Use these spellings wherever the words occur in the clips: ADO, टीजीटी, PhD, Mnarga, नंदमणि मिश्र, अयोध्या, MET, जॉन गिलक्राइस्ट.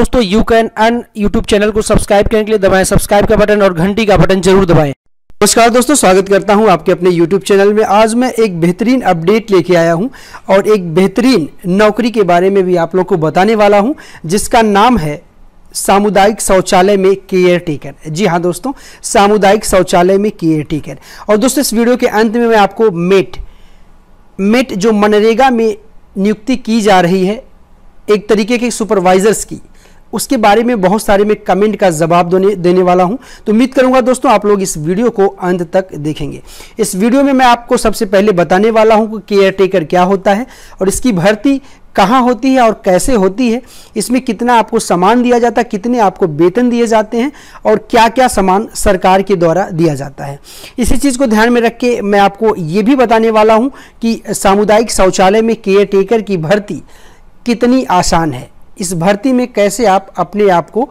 दोस्तों you can earn YouTube channel को subscribe करने के लिए दबाएं सब्सक्राइब का बटन और घंटी का बटन जरूर दबाएं। नमस्कार दोस्तों, स्वागत करता हूं आपके अपने YouTube चैनल में। आज मैं एक बेहतरीन अपडेट लेके आया हूं और एक बेहतरीन नौकरी के बारे में भी आप लोग को बताने वाला हूं, जिसका नाम है सामुदायिक शौचालय में केयर टेकर। जी हाँ दोस्तों, सामुदायिक शौचालय में केयर टेकर। और दोस्तों इस वीडियो के अंत में मैं आपको मेट जो मनरेगा में नियुक्ति की जा रही है एक तरीके के सुपरवाइजर्स की, उसके बारे में बहुत सारे में कमेंट का जवाब देने वाला हूं। तो उम्मीद करूंगा दोस्तों आप लोग इस वीडियो को अंत तक देखेंगे। इस वीडियो में मैं आपको सबसे पहले बताने वाला हूं कि केयर टेकर क्या होता है और इसकी भर्ती कहाँ होती है और कैसे होती है, इसमें कितना आपको सामान दिया जाता है, कितने आपको वेतन दिए जाते हैं और क्या क्या सामान सरकार के द्वारा दिया जाता है। इसी चीज़ को ध्यान में रख के मैं आपको ये भी बताने वाला हूँ कि सामुदायिक शौचालय में केयर टेकर की भर्ती कितनी आसान है, इस भर्ती में कैसे आप अपने आप को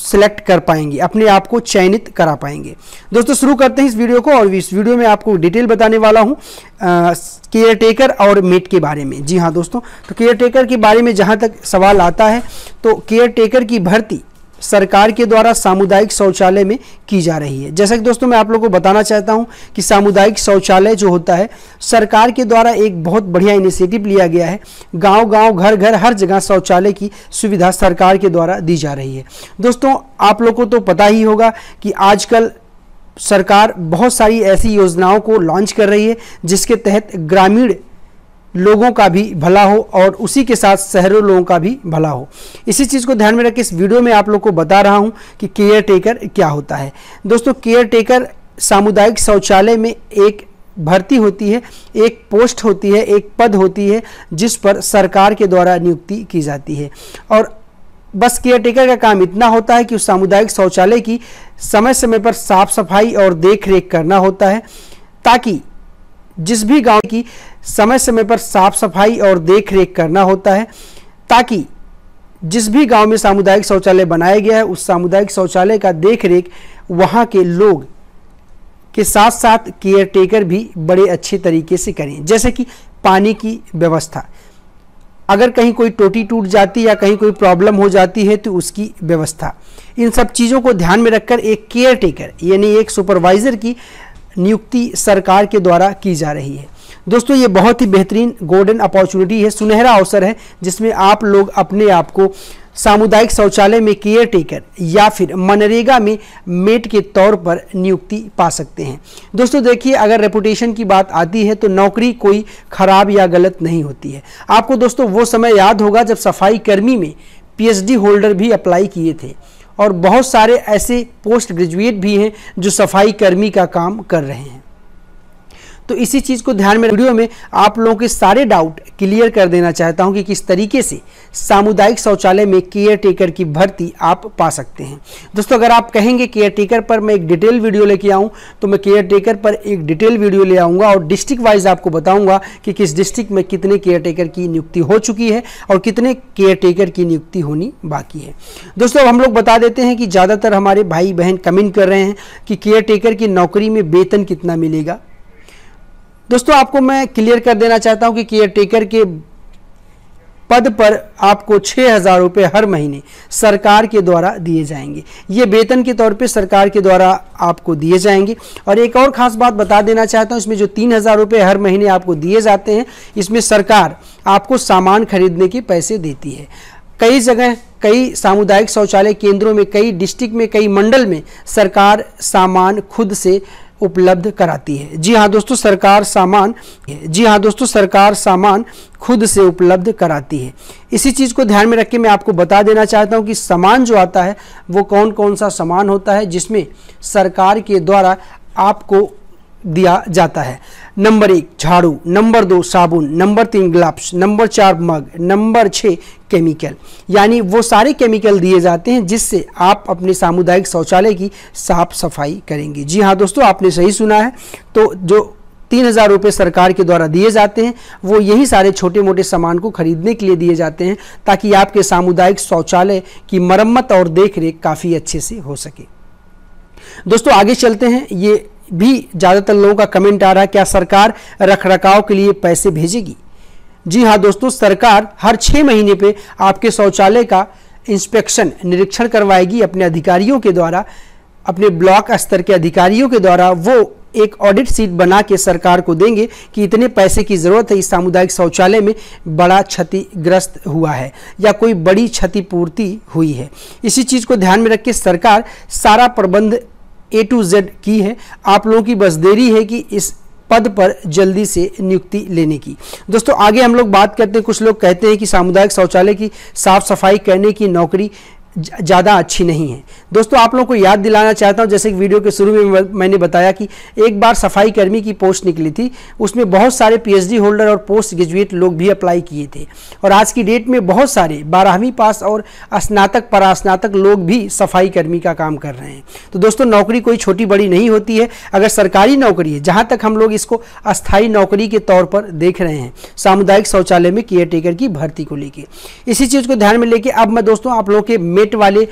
सिलेक्ट कर पाएंगे, अपने आप को चयनित करा पाएंगे। दोस्तों शुरू करते हैं इस वीडियो को और इस वीडियो में आपको डिटेल बताने वाला हूं केयर टेकर और मेट के बारे में। जी हाँ दोस्तों, तो केयर टेकर के बारे में जहां तक सवाल आता है तो केयर टेकर की भर्ती सरकार के द्वारा सामुदायिक शौचालय में की जा रही है। जैसा कि दोस्तों मैं आप लोगों को बताना चाहता हूं कि सामुदायिक शौचालय जो होता है सरकार के द्वारा एक बहुत बढ़िया इनिशिएटिव लिया गया है। गांव-गांव घर-घर हर जगह शौचालय की सुविधा सरकार के द्वारा दी जा रही है। दोस्तों आप लोगों को तो पता ही होगा कि आजकल सरकार बहुत सारी ऐसी योजनाओं को लॉन्च कर रही है जिसके तहत ग्रामीण लोगों का भी भला हो और उसी के साथ शहरों लोगों का भी भला हो। इसी चीज़ को ध्यान में रख के इस वीडियो में आप लोग को बता रहा हूं कि केयर टेकर क्या होता है। दोस्तों केयर टेकर सामुदायिक शौचालय में एक भर्ती होती है, एक पोस्ट होती है, एक पद होती है जिस पर सरकार के द्वारा नियुक्ति की जाती है। और बस केयर टेकर का काम इतना होता है कि उस सामुदायिक शौचालय की समय समय पर साफ सफाई और देख रेख करना होता है, ताकि जिस भी गांव की समय समय पर साफ सफाई और देख रेख करना होता है, ताकि जिस भी गांव में सामुदायिक शौचालय बनाया गया है उस सामुदायिक शौचालय का देख रेख वहां के लोग के साथ साथ केयर टेकर भी बड़े अच्छे तरीके से करें। जैसे कि पानी की व्यवस्था, अगर कहीं कोई टोटी टूट जाती है या कहीं कोई प्रॉब्लम हो जाती है तो उसकी व्यवस्था, इन सब चीज़ों को ध्यान में रखकर एक केयर टेकर यानी एक सुपरवाइजर की नियुक्ति सरकार के द्वारा की जा रही है। दोस्तों ये बहुत ही बेहतरीन गोल्डन अपॉर्चुनिटी है, सुनहरा अवसर है, जिसमें आप लोग अपने आप को सामुदायिक शौचालय में केयर टेकर या फिर मनरेगा में मेट के तौर पर नियुक्ति पा सकते हैं। दोस्तों देखिए, अगर रेपुटेशन की बात आती है तो नौकरी कोई खराब या गलत नहीं होती है। आपको दोस्तों वो समय याद होगा जब सफाई कर्मी में PhD होल्डर भी अप्लाई किए थे और बहुत सारे ऐसे पोस्ट ग्रेजुएट भी हैं जो सफाई कर्मी का काम कर रहे हैं। तो इसी चीज़ को ध्यान में वीडियो में आप लोगों के सारे डाउट क्लियर कर देना चाहता हूं कि किस तरीके से सामुदायिक शौचालय में केयर टेकर की भर्ती आप पा सकते हैं। दोस्तों अगर आप कहेंगे केयर टेकर पर मैं एक डिटेल वीडियो लेके आऊं, तो मैं केयर टेकर पर एक डिटेल वीडियो ले आऊँगा और डिस्ट्रिक्ट वाइज आपको बताऊँगा कि किस डिस्ट्रिक्ट में कितने केयर टेकर की नियुक्ति हो चुकी है और कितने केयर टेकर की नियुक्ति होनी बाकी है। दोस्तों हम लोग बता देते हैं कि ज़्यादातर हमारे भाई बहन कमेंट कर रहे हैं कि केयर टेकर की नौकरी में वेतन कितना मिलेगा। दोस्तों आपको मैं क्लियर कर देना चाहता हूं कि केयर टेकर के पद पर आपको 6,000 रुपये हर महीने सरकार के द्वारा दिए जाएंगे। ये वेतन के तौर पे सरकार के द्वारा आपको दिए जाएंगे। और एक और ख़ास बात बता देना चाहता हूँ, इसमें जो 3,000 रुपये हर महीने आपको दिए जाते हैं इसमें सरकार आपको सामान खरीदने के पैसे देती है। कई जगह, कई सामुदायिक शौचालय केंद्रों में, कई डिस्ट्रिक्ट में, कई मंडल में सरकार सामान खुद से उपलब्ध कराती है। जी हाँ दोस्तों, सरकार सामान खुद से उपलब्ध कराती है। इसी चीज़ को ध्यान में रख के मैं आपको बता देना चाहता हूँ कि सामान जो आता है वो कौन कौन सा सामान होता है जिसमें सरकार के द्वारा आपको दिया जाता है। नंबर 1 झाड़ू, नंबर 2 साबुन, number 3 gloves, number 4 mug, number 6 chemical, यानी वो सारे केमिकल दिए जाते हैं जिससे आप अपने सामुदायिक शौचालय की साफ सफाई करेंगे। जी हाँ दोस्तों, आपने सही सुना है। तो जो 3,000 रुपये सरकार के द्वारा दिए जाते हैं वो यही सारे छोटे मोटे सामान को खरीदने के लिए दिए जाते हैं, ताकि आपके सामुदायिक शौचालय की मरम्मत और देख रेख काफ़ी अच्छे से हो सके। दोस्तों आगे चलते हैं, ये भी ज़्यादातर लोगों का कमेंट आ रहा है, क्या सरकार रखरखाव के लिए पैसे भेजेगी? जी हाँ दोस्तों, सरकार हर 6 महीने पे आपके शौचालय का इंस्पेक्शन निरीक्षण करवाएगी अपने अधिकारियों के द्वारा, अपने ब्लॉक स्तर के अधिकारियों के द्वारा। वो एक ऑडिट शीट बना के सरकार को देंगे कि इतने पैसे की ज़रूरत है, इस सामुदायिक शौचालय में बड़ा क्षतिग्रस्त हुआ है या कोई बड़ी क्षतिपूर्ति हुई है। इसी चीज़ को ध्यान में रख के सरकार सारा प्रबंध A to Z की है। आप लोगों की बस देरी है कि इस पद पर जल्दी से नियुक्ति लेने की। दोस्तों आगे हम लोग बात करते हैं, कुछ लोग कहते हैं कि सामुदायिक शौचालय की साफ सफाई करने की नौकरी ज़्यादा अच्छी नहीं है। दोस्तों आप लोगों को याद दिलाना चाहता हूं, जैसे कि वीडियो के शुरू में मैंने बताया कि एक बार सफाई कर्मी की पोस्ट निकली थी, उसमें बहुत सारे PhD होल्डर और पोस्ट ग्रेजुएट लोग भी अप्लाई किए थे, और आज की डेट में बहुत सारे 12वीं पास और स्नातक परास्नातक लोग भी सफाई कर्मी का काम कर रहे हैं। तो दोस्तों नौकरी कोई छोटी बड़ी नहीं होती है। अगर सरकारी नौकरी है, जहाँ तक हम लोग इसको अस्थायी नौकरी के तौर पर देख रहे हैं सामुदायिक शौचालय में केयरटेकर की भर्ती को लेकर, इसी चीज़ को ध्यान में लेके अब मैं दोस्तों आप लोगों के मेट वाले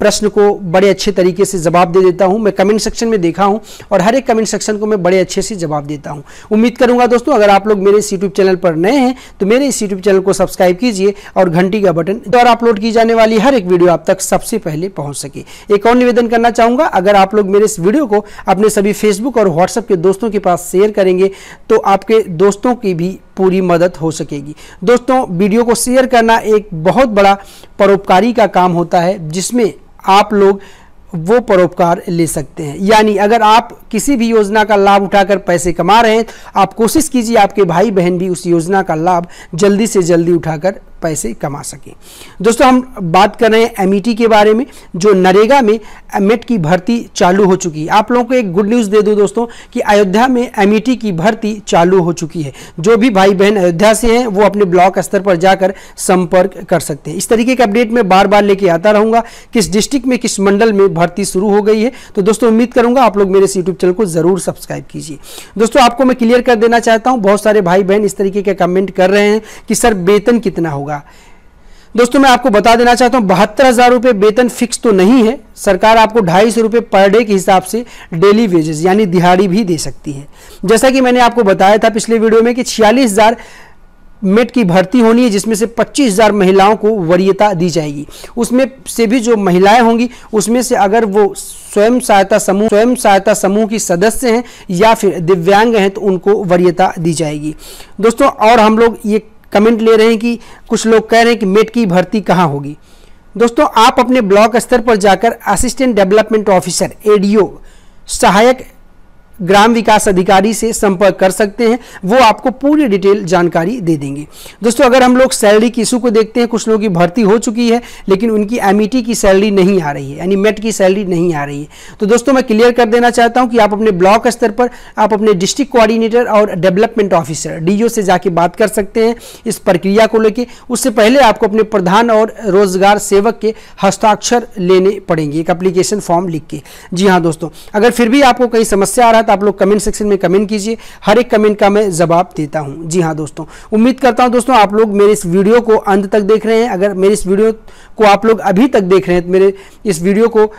प्रश्न को बड़े अच्छे तरीके से जवाब दे देता हूं। मैं कमेंट सेक्शन में देखा हूं और हर एक कमेंट सेक्शन को मैं बड़े अच्छे से जवाब देता हूं। उम्मीद करूंगा दोस्तों अगर आप लोग मेरे इस यूट्यूब चैनल पर नए हैं तो मेरे इस यूट्यूब चैनल को सब्सक्राइब कीजिए और घंटी का बटन द्वारा अपलोड की जाने वाली हर एक वीडियो आप तक सबसे पहले पहुँच सके। एक और निवेदन करना चाहूँगा, अगर आप लोग मेरे इस वीडियो को अपने सभी फेसबुक और व्हाट्सएप के दोस्तों के पास शेयर करेंगे तो आपके दोस्तों की भी पूरी मदद हो सकेगी। दोस्तों वीडियो को शेयर करना एक बहुत बड़ा परोपकारी का काम होता है, जिसमें आप लोग वो परोपकार ले सकते हैं। यानी अगर आप किसी भी योजना का लाभ उठाकर पैसे कमा रहे हैं तो आप कोशिश कीजिए आपके भाई बहन भी उस योजना का लाभ जल्दी से जल्दी उठाकर पैसे कमा सकें। दोस्तों हम बात कर रहे हैं MET के बारे में, जो नरेगा में MET की भर्ती चालू हो चुकी है। आप लोगों को एक गुड न्यूज़ दे दूं दोस्तों कि अयोध्या में MET की भर्ती चालू हो चुकी है। जो भी भाई बहन अयोध्या से हैं वो अपने ब्लॉक स्तर पर जाकर संपर्क कर सकते हैं। इस तरीके के अपडेट मैं बार बार लेके आता रहूँगा, किस डिस्ट्रिक्ट में किस मंडल में भर्ती शुरू हो गई है। तो दोस्तों उम्मीद करूँगा आप लोग मेरे यूट्यूब चैनल को ज़रूर सब्सक्राइब कीजिए। दोस्तों आपको मैं क्लियर कर देना चाहता हूँ, बहुत सारे भाई बहन इस तरीके के कमेंट कर रहे हैं कि सर वेतन कितना होगा। दोस्तों मैं आपको बता देना चाहता हूं 72,000 रुपये वेतन फिक्स तो नहीं है। सरकार आपको 250 रुपये पर डे के हिसाब से डेली वेजेस यानी दिहाड़ी भी दे सकती है। जैसा कि मैंने आपको बताया था पिछले वीडियो में कि 46,000 MET की भर्ती होनी है, जिसमें से 25,000 महिलाओं को वरीयता दी जाएगी। उसमें से भी जो महिलाएं होंगी उसमें से अगर वो स्वयं सहायता समूह की सदस्य हैं या फिर दिव्यांग हैं तो उनको वरीयता दी जाएगी। दोस्तों और हम लोग ये कमेंट ले रहे हैं कि कुछ लोग कह रहे हैं कि MET की भर्ती कहाँ होगी। दोस्तों आप अपने ब्लॉक स्तर पर जाकर असिस्टेंट डेवलपमेंट ऑफिसर ADO सहायक ग्राम विकास अधिकारी से संपर्क कर सकते हैं, वो आपको पूरी डिटेल जानकारी दे देंगे। दोस्तों अगर हम लोग सैलरी की इशू को देखते हैं, कुछ लोगों की भर्ती हो चुकी है लेकिन उनकी MET की सैलरी नहीं आ रही है, यानी MET की सैलरी नहीं आ रही है। तो दोस्तों मैं क्लियर कर देना चाहता हूं कि आप अपने ब्लॉक स्तर पर आप अपने डिस्ट्रिक्ट कोऑर्डिनेटर और डेवलपमेंट ऑफिसर DO से जाके बात कर सकते हैं इस प्रक्रिया को लेकर। उससे पहले आपको अपने प्रधान और रोजगार सेवक के हस्ताक्षर लेने पड़ेंगे एक एप्लीकेशन फॉर्म लिख के। जी हाँ दोस्तों, अगर फिर भी आपको कहीं समस्या आ रहा है आप लोग कमेंट सेक्शन में कमेंट कीजिए, हर एक कमेंट का मैं जवाब देता हूं। जी हां दोस्तों, उम्मीद करता हूं दोस्तों आप लोग मेरे इस वीडियो को अंत तक देख रहे हैं। अगर मेरे इस वीडियो को आप लोग अभी तक देख रहे हैं तो मेरे इस वीडियो को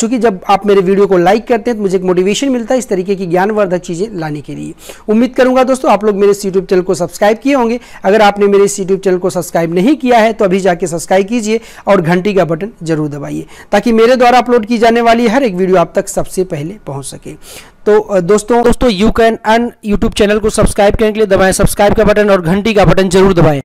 चूंकि जब आप मेरे वीडियो को लाइक करते हैं तो मुझे एक मोटिवेशन मिलता है इस तरीके की ज्ञानवर्धक चीज़ें लाने के लिए। उम्मीद करूंगा दोस्तों आप लोग मेरे इस यूट्यूब चैनल को सब्सक्राइब किए होंगे। अगर आपने मेरे इस यूट्यूब चैनल को सब्सक्राइब नहीं किया है तो अभी जाके सब्सक्राइब कीजिए और घंटी का बटन जरूर दबाइए, ताकि मेरे द्वारा अपलोड की जाने वाली हर एक वीडियो आप तक सबसे पहले पहुँच सके। तो दोस्तों you can earn YouTube channel को सब्सक्राइब करने के लिए दबाएँ सब्सक्राइब का बटन और घंटी का बटन जरूर दबाएँ।